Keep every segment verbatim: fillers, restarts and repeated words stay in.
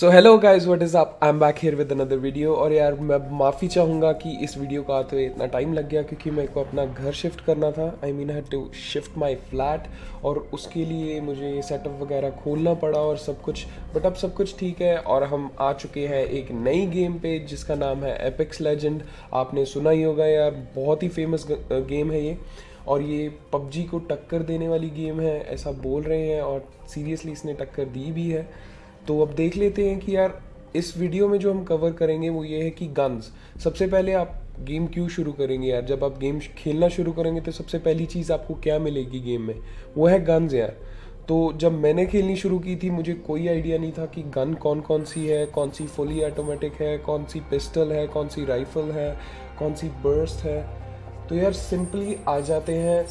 So hello guys, what is up, I am back here with another video. और यार मैं माफ़ी चाहूँगा कि इस वीडियो को आते हुए इतना टाइम लग गया क्योंकि मेरे को अपना घर शिफ्ट करना था। I mean I had to shift my flat और उसके लिए मुझे ये सेटअप वगैरह खोलना पड़ा और सब कुछ, बट अब सब कुछ ठीक है। और हम आ चुके हैं एक नई गेम पे जिसका नाम है एपेक्स लेजेंड। आपने सुना ही होगा यार, बहुत ही फेमस गेम है ये और ये पबजी को टक्कर देने वाली गेम है ऐसा बोल रहे हैं और सीरियसली इसने टक्कर दी भी है। तो अब देख लेते हैं कि यार इस वीडियो में जो हम कवर करेंगे वो ये है कि गन्स। सबसे पहले आप गेम क्यों शुरू करेंगे यार, जब आप गेम खेलना शुरू करेंगे तो सबसे पहली चीज़ आपको क्या मिलेगी गेम में, वो है गन्स यार। तो जब मैंने खेलनी शुरू की थी मुझे कोई आइडिया नहीं था कि गन कौन कौन सी है, कौन सी फुली ऑटोमेटिक है, कौन सी पिस्टल है, कौन सी राइफल है, कौन सी बर्स्ट है। तो यार सिंपली आ जाते हैं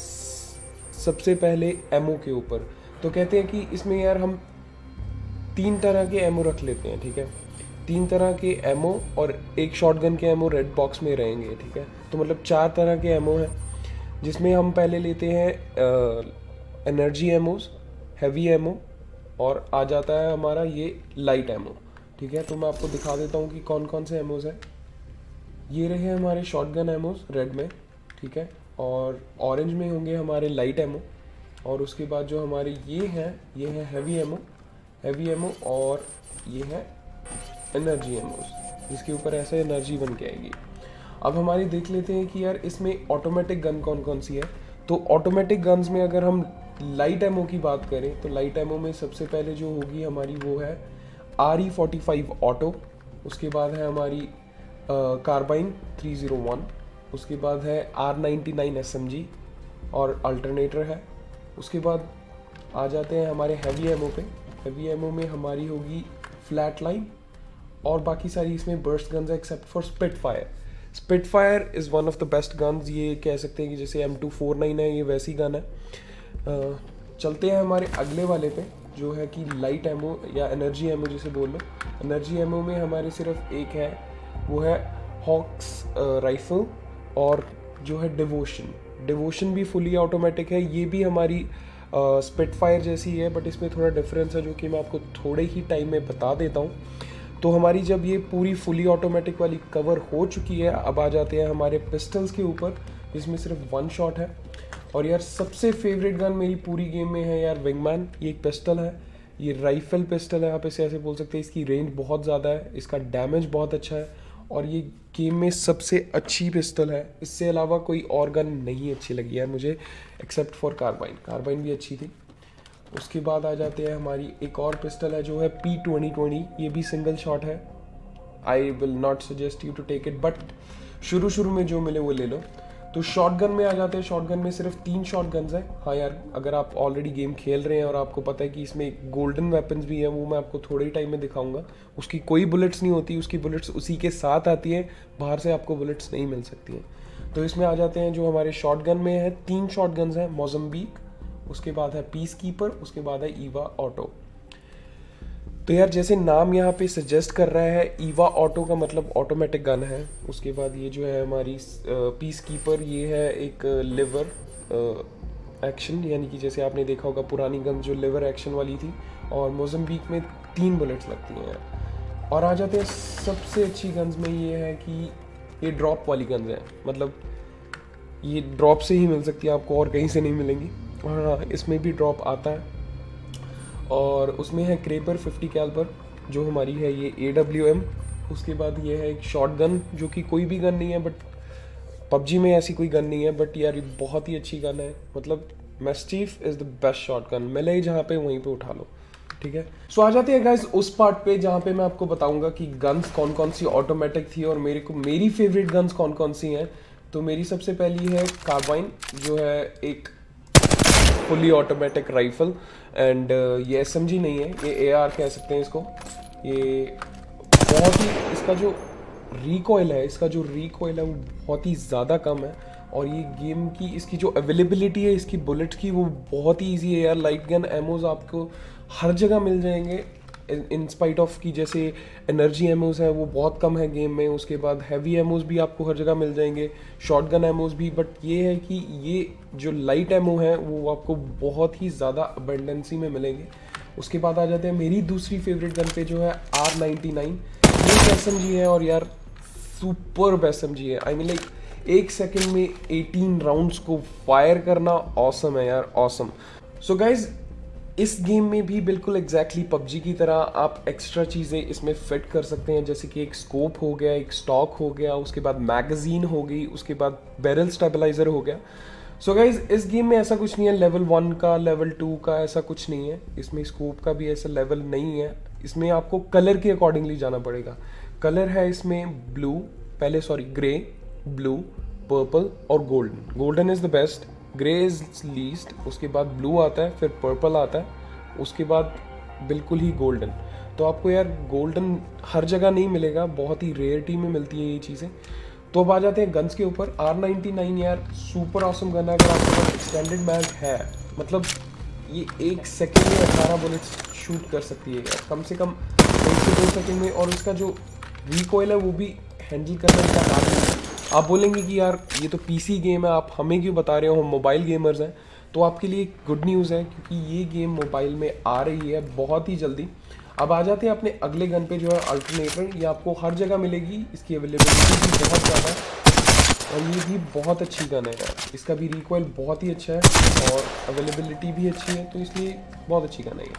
सबसे पहले एमओ के ऊपर। तो कहते हैं कि इसमें यार हम तीन तरह के एमओ रख लेते हैं, ठीक है, तीन तरह के एमओ और एक शॉटगन के एमओ रेड बॉक्स में रहेंगे, ठीक है। तो मतलब चार तरह के एमओ हैं जिसमें हम पहले लेते हैं एनर्जी एमओस, हैवी एमओ और आ जाता है हमारा ये लाइट एमओ, ठीक है। तो मैं आपको दिखा देता हूँ कि कौन कौन से एमओस हैं। ये रहे हमारे शॉटगन एमओस रेड में, ठीक है, और ऑरेंज में होंगे हमारे लाइट एमओ और उसके बाद जो हमारे ये हैं ये हैं हैवी एमओ हैवी एमओ और ये है एनर्जी एमओ जिसके ऊपर ऐसे एनर्जी बन के आएगी। अब हमारी देख लेते हैं कि यार इसमें ऑटोमेटिक गन कौन कौन सी है। तो ऑटोमेटिक गन्स में अगर हम लाइट एमओ की बात करें तो लाइट एमओ में सबसे पहले जो होगी हमारी वो है R E forty five auto, उसके बाद है हमारी कार्बाइन थ्री ज़ीरो वन, उसके बाद है R ninety nine S M G और अल्टरनेटर है। उसके बाद आ जाते हैं हमारे हैवी एमओ पे। हैवी एमओ में हमारी होगी फ्लैट लाइन और बाकी सारी इसमें बर्स्ट गन्स है except for spitfire. Spitfire is one of the best guns, ये कह सकते हैं कि जैसे एम टू फोर नाइन है, ये वैसी गन है। आ, चलते हैं हमारे अगले वाले पे जो है कि लाइट एमओ या एनर्जी एमओ जिसे बोल लो। एनर्जी एमओ में हमारे सिर्फ एक है, वो है हॉक्स राइफल और जो है डिवोशन। डिवोशन भी फुली ऑटोमेटिक है, ये भी हमारी स्पिटफायर uh, जैसी है बट इसमें थोड़ा डिफरेंस है जो कि मैं आपको थोड़े ही टाइम में बता देता हूँ। तो हमारी जब ये पूरी फुली ऑटोमेटिक वाली कवर हो चुकी है अब आ जाते हैं हमारे पिस्टल्स के ऊपर जिसमें सिर्फ वन शॉट है। और यार सबसे फेवरेट गन मेरी पूरी गेम में है यार विंगमैन। ये एक पिस्टल है, ये राइफल पिस्टल है, आप इसे ऐसे बोल सकते हैं। इसकी रेंज बहुत ज़्यादा है, इसका डैमेज बहुत अच्छा है और ये गेम में सबसे अच्छी पिस्टल है। इससे अलावा कोई और गन नहीं अच्छी लगी यार मुझे एक्सेप्ट फॉर कार्बाइन। कार्बाइन भी अच्छी थी। उसके बाद आ जाते हैं हमारी एक और पिस्टल है जो है पी ट्वेंटी ट्वेंटी। ये भी सिंगल शॉट है। I will not suggest you to take it but शुरू शुरू में जो मिले वो ले लो। तो शॉटगन में आ जाते हैं। शॉटगन में सिर्फ तीन शॉटगन्स हैं। हाँ यार, अगर आप ऑलरेडी गेम खेल रहे हैं और आपको पता है कि इसमें गोल्डन वेपन्स भी हैं, वो मैं आपको थोड़े ही टाइम में दिखाऊंगा। उसकी कोई बुलेट्स नहीं होती, उसकी बुलेट्स उसी के साथ आती है, बाहर से आपको बुलेट्स नहीं मिल सकती हैं। तो इसमें आ जाते हैं जो हमारे शॉटगन में है, तीन शॉटगन्स हैं, मोजम्बिक, उसके बाद है पीसकीपर, उसके बाद है ईवा ऑटो। तो यार जैसे नाम यहाँ पे सजेस्ट कर रहा है, ईवा ऑटो का मतलब ऑटोमेटिक गन है। उसके बाद ये जो है हमारी पीस कीपर, ये है एक लिवर एक्शन, यानी कि जैसे आपने देखा होगा पुरानी गन जो लिवर एक्शन वाली थी। और मोजम्बिक में तीन बुलेट्स लगती हैं यार। और आ जाते हैं सबसे अच्छी गन्स में, ये है कि ये ड्रॉप वाली गन्स हैं, मतलब ये ड्रॉप से ही मिल सकती है आपको और कहीं से नहीं मिलेंगी। और हाँ, इसमें भी ड्रॉप आता है। और उसमें है क्रेबर फिफ्टी कैल्बर जो हमारी है ये ए डब्ल्यू एम। उसके बाद ये है एक शॉटगन जो कि कोई भी गन नहीं है, बट पबजी में ऐसी कोई गन नहीं है बट यार ये बहुत ही अच्छी गन है। मतलब mastiff is the best shotgun, मिले ही जहाँ पे वहीं पे उठा लो, ठीक है। सो आ जाते हैं गाइज उस पार्ट पे जहाँ पे मैं आपको बताऊँगा कि गन्स कौन कौन सी ऑटोमेटिक थी और मेरे को मेरी फेवरेट गन्स कौन कौन सी हैं। तो मेरी सबसे पहली है कार्बाइन जो है एक फुली ऑटोमेटिक राइफल एंड ये एसएमजी नहीं है, ये एआर कह सकते हैं इसको। ये बहुत ही, इसका जो रिकॉइल है इसका जो रिकॉइल है वो बहुत ही ज़्यादा कम है और ये गेम की इसकी जो अवेलेबिलिटी है इसकी बुलेट की वो बहुत ही ईजी है यार। लाइट गन एमोज आपको हर जगह मिल जाएंगे इन स्पाइट ऑफ की जैसे एनर्जी एमोज है वो बहुत कम है गेम में। उसके बाद हैवी एमोज भी आपको हर जगह मिल जाएंगे, शॉटगन एमोज भी, बट ये है कि ये जो लाइट एमो है वो आपको बहुत ही ज़्यादा अबंडेंसी में मिलेंगे। उसके बाद आ जाते हैं मेरी दूसरी फेवरेट गन पे जो है आर नाइन्टी नाइन एसएमजी है, और यार सुपर एसएमजी है। आई मीन लाइक एक सेकेंड में अठारह राउंड्स को फायर करना ऑसम है यार, ऑसम। सो गाइज इस गेम में भी बिल्कुल एग्जैक्टली पबजी की तरह आप एक्स्ट्रा चीज़ें इसमें फिट कर सकते हैं, जैसे कि एक स्कोप हो गया, एक स्टॉक हो गया, उसके बाद मैगजीन हो गई, उसके बाद बैरल स्टेबलाइजर हो गया। सो so गाइज इस गेम में ऐसा कुछ नहीं है, लेवल वन का लेवल टू का ऐसा कुछ नहीं है, इसमें स्कोप का भी ऐसा लेवल नहीं है। इसमें आपको कलर के अकॉर्डिंगली जाना पड़ेगा। कलर है इसमें ब्लू, पहले सॉरी ग्रे, ब्लू, पर्पल और golden. Golden is the best, grey is least, उसके बाद ब्लू आता है, फिर पर्पल आता है, उसके बाद बिल्कुल ही गोल्डन। तो आपको यार गोल्डन हर जगह नहीं मिलेगा, बहुत ही रेयरिटी में मिलती है ये चीज़ें। तो अब आ जाते हैं गन्स के ऊपर। आर नाइन्टी नाइन यार सुपर ऑसम गन है, अगर आपके पास एक्सटेंडेड मैग है, मतलब ये एक सेकेंड में अठारह बुलेट्स शूट कर सकती है यार, कम से कम एक से दो सेकेंड में। और उसका जो रिकॉइल है वो भी हैंडल करने का काम है। आप बोलेंगे कि यार ये तो पीसी गेम है, आप हमें क्यों बता रहे हो, हम मोबाइल गेमर्स हैं। तो आपके लिए गुड न्यूज़ है क्योंकि ये गेम मोबाइल में आ रही है बहुत ही जल्दी। अब आ जाते हैं अपने अगले गन पे जो है अल्टरनेटर। ये आपको हर जगह मिलेगी, इसकी अवेलेबिलिटी भी बहुत ज़्यादा है, और ये भी बहुत अच्छी गन है यार, इसका भी रिकॉइल बहुत ही अच्छा है और अवेलेबिलिटी भी अच्छी है, तो इसलिए बहुत अच्छी गन है ये।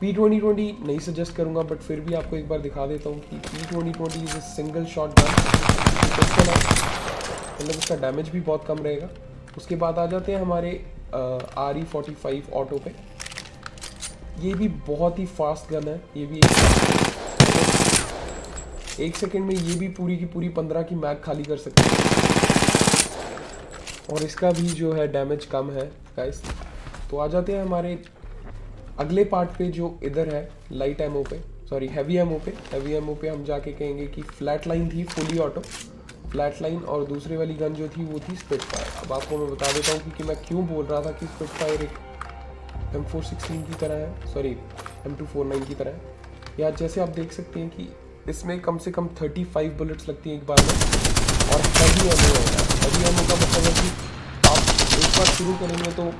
पी ट्वेंटी ट्वेंटी नहीं सजेस्ट करूँगा, बट फिर भी आपको एक बार दिखा देता हूँ कि P twenty twenty is a single shot gun, मतलब उसका डैमेज भी बहुत कम रहेगा। उसके बाद आ जाते हैं हमारे R E forty five auto पे। ये भी बहुत ही फास्ट गन है, ये भी एक, एक सेकेंड में ये भी पूरी की पूरी पंद्रह की मैग खाली कर सकती है, और इसका भी जो है डैमेज कम है गाइस। तो आ जाते हैं हमारे अगले पार्ट पे जो इधर है लाइट एमओ पे, सॉरी हैवी एमओ पे। हैवी एमओ पे हम जाके कहेंगे कि फ्लैट लाइन थी फुली ऑटो, फ्लैट लाइन, और दूसरी वाली गन जो थी वो थी स्पिटफायर। अब आपको मैं बता देता हूँ कि, कि मैं क्यों बोल रहा था कि स्पिटफायर एक एम फोर सिक्सटीन की तरह है, sorry M two four nine की तरह है। या जैसे आप देख सकते हैं कि इसमें कम से कम थर्टी फाइव बुलेट्स लगती हैं एक बार में, और हैवी एमओ है। हैवी एमओ का मतलब है कि आप एक बार शुरू करेंगे तो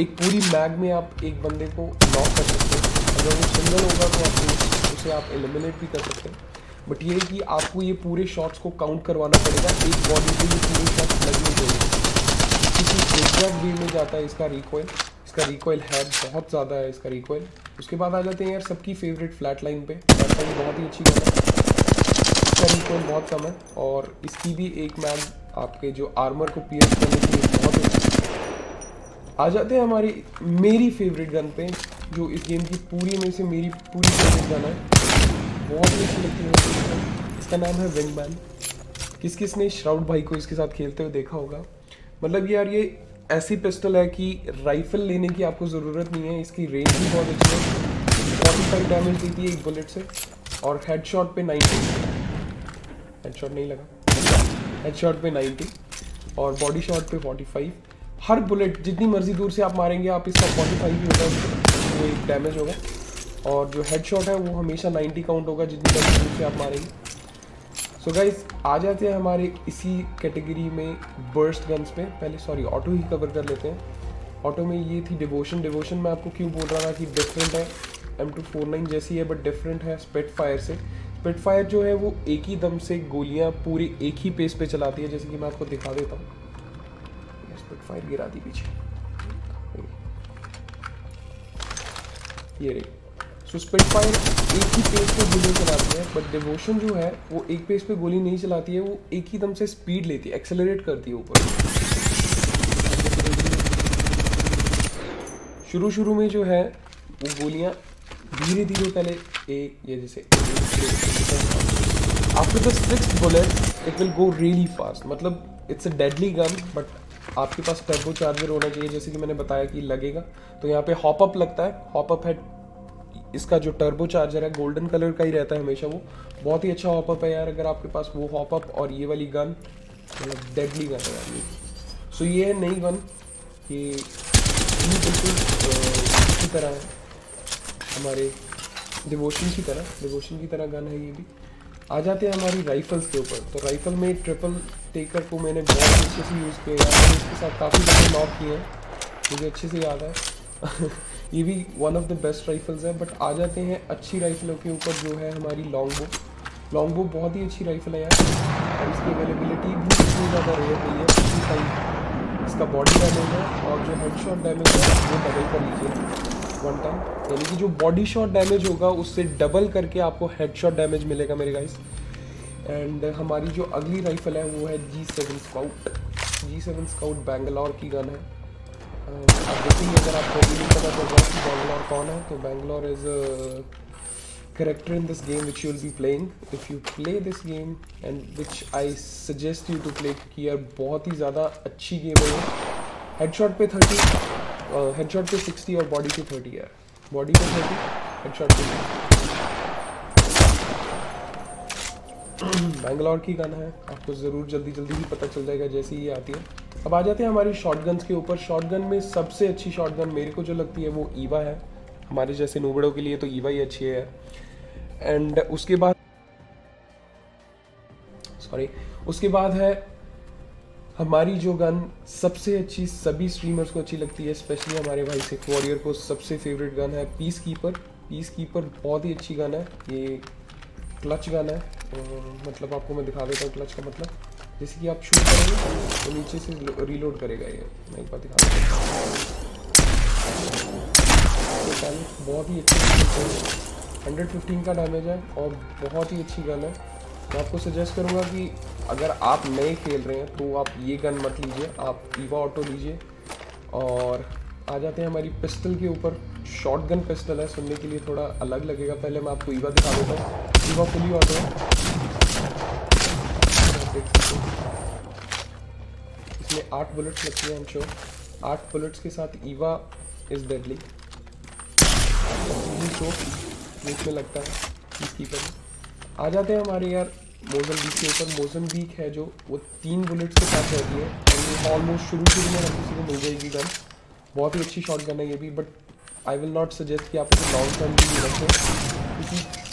एक पूरी मैग में आप एक बंदे को नॉक कर सकते हैं, अगर वो सिंगल होगा तो आप उसे आप एलिमिनेट भी कर सकते हैं। बट ये है कि आपको ये पूरे शॉट्स को काउंट करवाना पड़ेगा, एक बॉडी पे ये पूरे शॉट्स लगने चाहिए। किसी एग्जैक्ट वे में जाता है इसका रिकॉइल, इसका रिकॉइल है बहुत ज़्यादा है इसका रिकॉइल। उसके बाद आ जाते हैं यार सबकी फेवरेट फ्लैट लाइन पे। फ्लैट लाइन बहुत ही अच्छी गन है, इसका रिकॉइल बहुत कम है, और इसकी भी एक मैग आपके जो आर्मर को पियर्स करने के लिए बहुत अच्छी। आ जाते हैं हमारी मेरी फेवरेट गन पे, जो इस गेम की पूरी में से मेरी पूरी फेवरेट गन है, बहुत ही अच्छी लगती है। इसका नाम है विंगमैन। किस किस ने श्राउड भाई को इसके साथ खेलते हुए देखा होगा। मतलब यार ये ऐसी पिस्टल है कि राइफल लेने की आपको ज़रूरत नहीं है, इसकी रेंज भी बहुत अच्छी है, फोर्टी फाइव डैमेज देती है एक बुलेट से, और हेड शॉट पे नाइन्टी, हेड शॉट नहीं लगा, हेड शॉट पे नाइन्टी, और बॉडी शॉट पे फोर्टी फाइव। हर बुलेट जितनी मर्जी दूर से आप मारेंगे आप इसका फोर्टी फाइव ही होगा, वो एक डैमेज होगा, और जो हेडशॉट है वो हमेशा नाइन्टी काउंट होगा जितनी मर्जी दूर से आप मारेंगे। सो so गाइस आ जाते हैं हमारे इसी कैटेगरी में बर्स्ट गन्स पे। पहले सॉरी ऑटो ही कवर कर लेते हैं। ऑटो में ये थी डिवोशन। डिवोशन में आपको क्यों बोल रहा था कि डिफरेंट है, एम टू फोर नाइन जैसी है बट डिफरेंट है स्पिटफायर से। स्पिटफायर जो है वो एक ही दम से गोलियाँ पूरे एक ही पेस पर चलाती है, जैसे कि मैं आपको दिखा देता हूँ। फायर गिरा दी पीछे, ये रही। सो स्पिटफायर एक ही पेस पे गोली चलाती है, बट डिवोशन जो है वो एक पेस पे गोली नहीं चलाती है, वो एक ही दम से स्पीड लेती है, एक्सेलरेट करती है ऊपर। शुरू शुरू में जो है वो गोलियां धीरे धीरे, पहले एक ये जैसे, after the sixth bullet it will go really fast. मतलब it's a deadly gun, but आपके पास टर्बो चार्जर होना चाहिए, जैसे कि मैंने बताया कि लगेगा। तो यहाँ पे हॉप अप लगता है, हॉप अप है इसका जो टर्बो चार्जर है, गोल्डन कलर का ही रहता है हमेशा, वो बहुत ही अच्छा हॉप अप है यार। अगर आपके पास वो हॉप अप और ये वाली गन, मतलब डेडली गन है यार ये। सो ये है नई गन, ये बिल्कुल की तरह है हमारे डिवोशन की तरह, डिवोशन की तरह गन है ये भी। आ जाते हैं हमारी राइफल्स के ऊपर। तो राइफल में ट्रिपल टेकर को मैंने बहुत अच्छे से यूज़ किया, इसके साथ काफ़ी सारे लॉक किए हैं, मुझे अच्छे से याद है। ये भी one of the best rifles है। बट आ जाते हैं अच्छी राइफलों के ऊपर, जो है हमारी लॉन्गबो। लॉन्गबो बहुत ही अच्छी राइफल है यार, और इसकी अवेलेबिलिटी भी इतनी ज़्यादा रेयर नहीं है। इसका बॉडी डैमेज है और जो हेड शॉट डैमेज है वो डबल कर लीजिए वन टाइम, यानी कि जो बॉडी शॉट डैमेज होगा उससे डबल करके आपको हेड शॉट डैमेज मिलेगा मेरे गाइस। एंड हमारी जो अगली राइफल है वो है G seven scout. G seven scout Bangalore की गन है। आप देखेंगे अगर आपको भी नहीं पता चल रहा कि बैंगलोर कौन है, तो Bangalore is character in this game which you will be playing if you play this game, and which I suggest you to play, क्योंकि यार बहुत ही ज़्यादा अच्छी गेम है। हेडशॉट पे थर्टी, हेडशॉट पे सिक्सटी और बॉडी पे थर्टी है, बॉडी पे थर्टी, हेडशॉट पे। बैंगलोर की गन है, आपको ज़रूर जल्दी जल्दी ही पता चल जाएगा जैसे ही आती है। अब आ जाते हैं हमारी शॉटगन्स के ऊपर। शॉटगन में सबसे अच्छी शॉटगन मेरे को जो लगती है वो ईवा है। हमारे जैसे नूबड़ों के लिए तो ईवा ही अच्छी है। एंड उसके बाद सॉरी उसके बाद है हमारी जो गन सबसे अच्छी, सभी स्ट्रीमर्स को अच्छी लगती है, स्पेशली हमारे भाई सिख वॉरियर को सबसे फेवरेट गन है पीस कीपर। पीस कीपर बहुत ही अच्छी गन है, ये क्लच गन है। तो मतलब आपको मैं दिखा देता हूँ क्लच का मतलब, जैसे कि आप शूट करेंगे तो नीचे से रीलोड करेगा ये। मैं एक बार दिखा देता हूँ, बहुत ही अच्छी हंड्रेड फिफ्टीन का डैमेज है और बहुत ही अच्छी गन है। मैं आपको सजेस्ट करूँगा कि अगर आप नए खेल रहे हैं तो आप ये गन मत लीजिए, आप ईवा ऑटो लीजिए। और आ जाते हैं हमारी पिस्टल के ऊपर। शॉटगन पिस्टल है, सुनने के लिए थोड़ा अलग लगेगा। पहले मैं आपको ईवा दिखा देता हूँ। ईवा फुली ऑटो है, इसमें आठ बुलेट्स लगती हैं। शो आठ बुलेट्स के साथ ईवा इज डेडली। इसमें लगता है पीसकीपर। आ जाते हैं हमारे यार मोजम्बिक के ऊपर। मोजम्बिक है जो वो तीन बुलेट्स के साथ रहती है। ऑलमोस्ट शुरू शुरू में हर किसी को मिल जाएगी गन, बहुत ही अच्छी शॉट गन है ये भी। But I will not suggest कि आप इसे लॉन्ग टर्म भी रखें, क्योंकि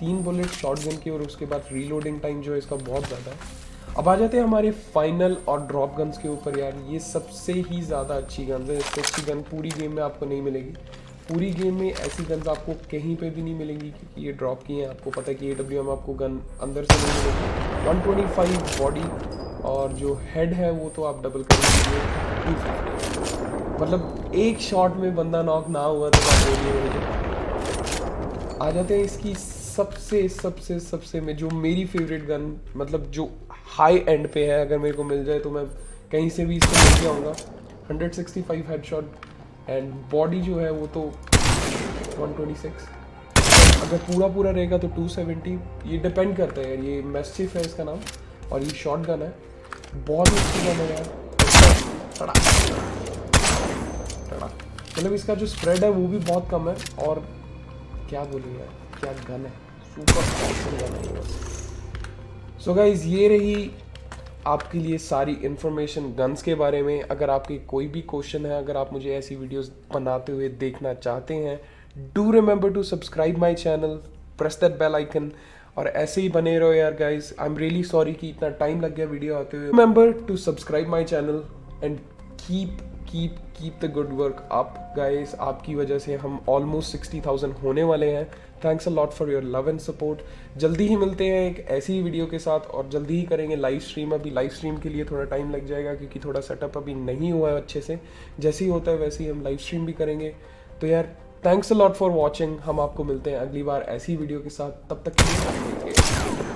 तीन बुलेट शॉटगन की और उसके बाद रीलोडिंग टाइम जो है इसका बहुत ज़्यादा है। अब आ जाते हैं हमारे फाइनल और ड्रॉप गन्स के ऊपर। यार ये सबसे ही ज़्यादा अच्छी गन्स है, इससे अच्छी गन पूरी गेम में आपको नहीं मिलेगी। पूरी गेम में ऐसी गन्स आपको कहीं पे भी नहीं मिलेंगी, क्योंकि ये ड्रॉप की हैं। आपको पता है कि ए डब्ल्यू एम आपको गन अंदर से नहीं मिलेगी। वन ट्वेंटी फाइव बॉडी और जो हेड है वो तो आप डबल कर लीजिए, मतलब एक शॉट में बंदा नॉक ना हुआ तो आप बोलिए। आ जाते हैं इसकी सबसे सबसे सबसे में जो मेरी फेवरेट गन, मतलब जो हाई एंड पे है। अगर मेरे को मिल जाए तो मैं कहीं से भी इसको लेके आऊँगा। Hundred sixty five headshot and body जो है वो तो वन ट्वेंटी सिक्स, अगर पूरा पूरा रहेगा तो टू सेवेंटी। ये डिपेंड करता है यार, ये मैस्टिफ है इसका नाम और ये शॉट गन है, बहुत ही अच्छी गन है यार। मतलब इसका जो स्प्रेड है वो भी बहुत कम है, और क्या बोलूँ यार, क्या गन है, सुपर ऑसम गन है बस। सो गाइज ये रही आपके लिए सारी इन्फॉर्मेशन गन्स के बारे में। अगर आपके कोई भी क्वेश्चन है, अगर आप मुझे ऐसी वीडियोस बनाते हुए देखना चाहते हैं, do remember to subscribe my channel, press that bell icon, और ऐसे ही बने रहो यार guys. I am really sorry कि इतना टाइम लग गया वीडियो आते हुए। Remember to subscribe my channel and keep keep keep the good work up guys. आपकी वजह से हम ऑलमोस्ट सिक्सटी थाउजेंड होने वाले हैं। Thanks a lot for your love and support. जल्दी ही मिलते हैं एक ऐसी ही वीडियो के साथ, और जल्दी ही करेंगे लाइव स्ट्रीम। अभी लाइव स्ट्रीम के लिए थोड़ा टाइम लग जाएगा, क्योंकि थोड़ा सेटअप अभी नहीं हुआ है अच्छे से। जैसे ही होता है वैसे ही हम लाइव स्ट्रीम भी करेंगे। तो यार thanks a lot for watching. हम आपको मिलते हैं अगली बार ऐसी वीडियो के साथ, तब तक के लिए